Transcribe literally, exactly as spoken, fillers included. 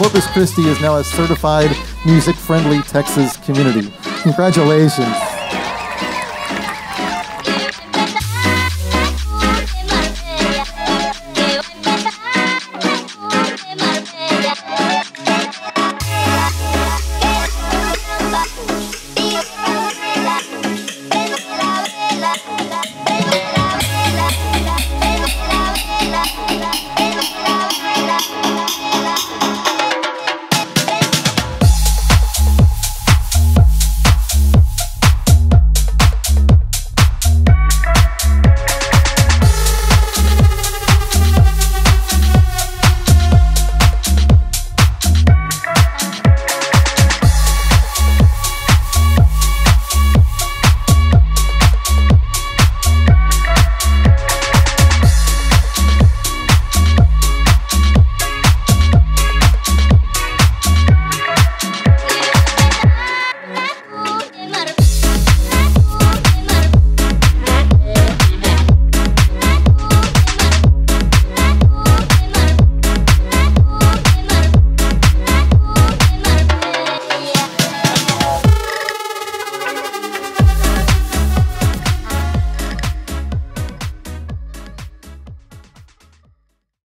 Corpus Christi is now a certified music-friendly Texas community. Congratulations.